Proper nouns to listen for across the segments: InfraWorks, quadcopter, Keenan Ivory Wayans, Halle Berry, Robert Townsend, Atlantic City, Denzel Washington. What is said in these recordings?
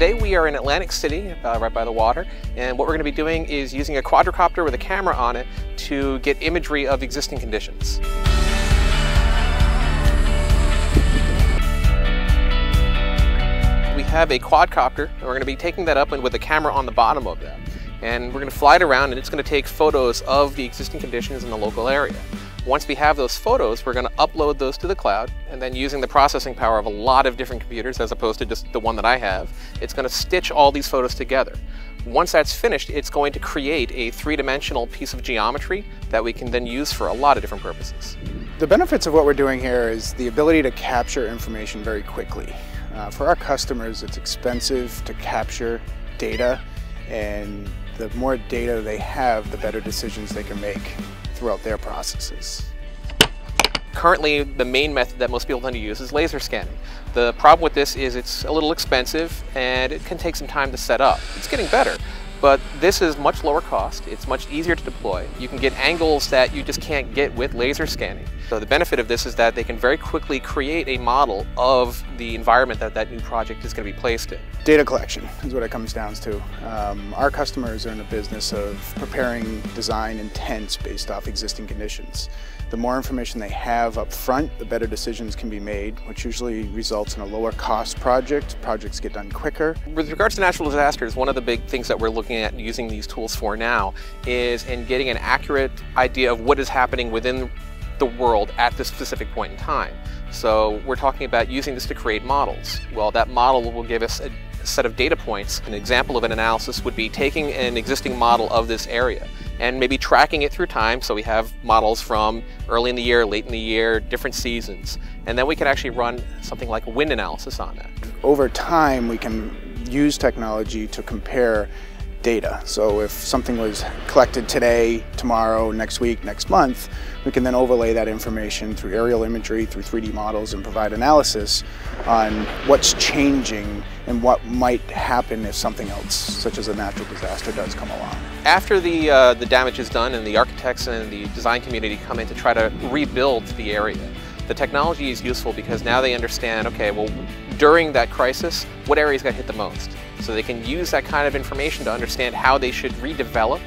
Today we are in Atlantic City, right by the water, and what we're going to be doing is using a quadricopter with a camera on it to get imagery of existing conditions. We have a quadcopter, and we're going to be taking that up and with a camera on the bottom of that. And we're going to fly it around, and it's going to take photos of the existing conditions in the local area. Once we have those photos, we're going to upload those to the cloud, and then using the processing power of a lot of different computers as opposed to just the one that I have, it's going to stitch all these photos together. Once that's finished, it's going to create a three-dimensional piece of geometry that we can then use for a lot of different purposes. The benefits of what we're doing here is the ability to capture information very quickly. For our customers, it's expensive to capture data, and the more data they have, the better decisions they can make throughout their processes. Currently, the main method that most people tend to use is laser scanning. The problem with this is it's a little expensive and it can take some time to set up. It's getting better, but this is much lower cost. It's much easier to deploy. You can get angles that you just can't get with laser scanning. So the benefit of this is that they can very quickly create a model of the environment that that new project is going to be placed in. Data collection is what it comes down to. Our customers are in the business of preparing design intents based off existing conditions. The more information they have up front, the better decisions can be made, which usually results in a lower cost project. Projects get done quicker. With regards to natural disasters, one of the big things that we're looking at and using these tools for now is in getting an accurate idea of what is happening within the world at this specific point in time. So we're talking about using this to create models. Well, that model will give us a set of data points. An example of an analysis would be taking an existing model of this area and maybe tracking it through time, so we have models from early in the year, late in the year, different seasons, and then we can actually run something like a wind analysis on that. Over time, we can use technology to compare data. So if something was collected today, tomorrow, next week, next month, we can then overlay that information through aerial imagery, through 3D models, and provide analysis on what's changing and what might happen if something else, such as a natural disaster, does come along. After the damage is done and the architects and the design community come in to try to rebuild the area, the technology is useful because now they understand, okay, well, during that crisis, what areas got hit the most? So they can use that kind of information to understand how they should redevelop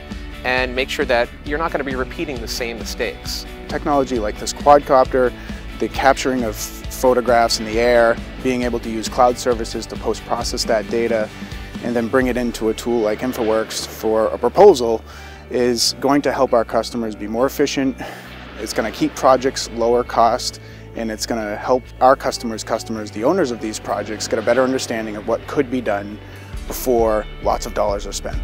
and make sure that you're not going to be repeating the same mistakes. Technology like this quadcopter, the capturing of photographs in the air, being able to use cloud services to post-process that data, and then bring it into a tool like InfraWorks for a proposal is going to help our customers be more efficient. It's going to keep projects lower cost, and it's going to help our customers, the owners of these projects, get a better understanding of what could be done before lots of dollars are spent.